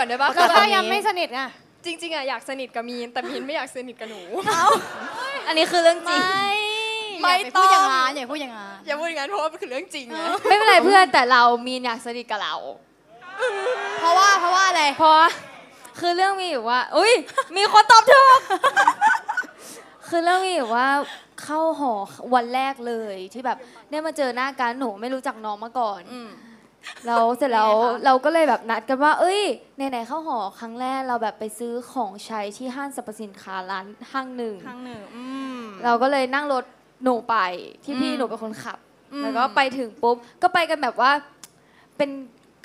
ก่อนได้ปะก็ถ้ายังไม่สนิทไงจริงๆอะอยากสนิทกับมีนแต่มีนไม่อยากสนิทกับหนูอันนี้คือเรื่องจริงไม่ต้องอย่าพูดอย่างงั้นอย่าพูดอย่างงั้นอย่าพูดอย่างงั้นเพราะว่ามันคือเรื่องจริงไงไม่เป็นไรเพื่อนแต่เรามีนอยากสนิทกับเราเพราะว่าอะไรเพราะคือเรื่องมีอยู่ว่าอุ้ยมีคนตอบถูกคือเรื่องมีอยู่ว่าเข้าหอวันแรกเลยที่แบบได้มาเจอหน้ากันหนูไม่รู้จักน้องมาก่อนเราเสร็จแล้วเราก็เลยแบบนัดกันว่าเอ้ยไหนๆเข้าหอครั้งแรกเราแบบไปซื้อของใช้ที่ห้างสรรพสินค้าร้านห้างหนึ่งเราก็เลยนั่งรถหนูไปที่พี่หนูเป็นคนขับแล้วก็ไปถึงปุ๊บก็ไปกันแบบว่าเป็น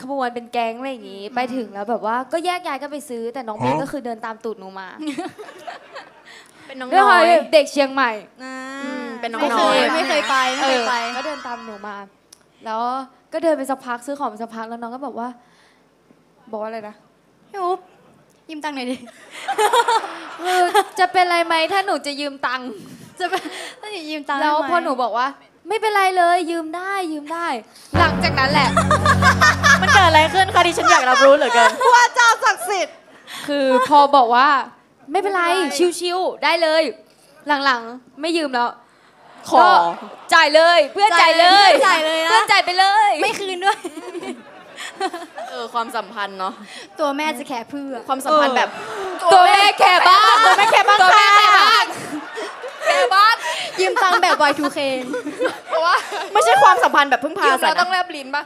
ขบวนเป็นแก๊งอะไรอย่างงี้ไปถึงแล้วแบบว่าก็แยกย้ายกันไปซื้อแต่น้องมีก็คือเดินตามตูดหนูมาเป็นน้องน้อยเด็กเชียงใหม่เป็นน้องน้อยไม่เคยไปก็เดินตามหนูมาแล้วก็เดินไปสักพักซื้อของไปสักพักแล้วน้องก็บอกว่าอะไรนะพี่อุ๊บยืมตังค์หน่อยดิจะเป็นอะไรไหมถ้าหนูจะยืมตังค์แล้วพอหนูบอกว่าไม่เป็นไรเลยยืมได้หลังจากนั้นแหละมันเกิดอะไรขึ้นคะดิฉันอยากรับรู้เหลือเกินว่าเจ้าศักดิ์สิทธิ์คือพอบอกว่าไม่เป็นไรชิวๆได้เลยหลังๆไม่ยืมแล้วขอจ่ายเลยเพื่อนจ่ายเลยเพื่อนจ่ายไปเลยไม่คืนด้วยความสัมพันธ์เนาะตัวแม่จะแคร์เพื่อความสัมพันธ์แบบตัวแม่แคร์บ้างตัวแม่แคร์บ้างยืมตังค์แบบ Y2K เพราะว่าไม่ใช่ความสัมพันธ์แบบพึ่งพาอาศัยเราต้องแลบลิ้นป่ะ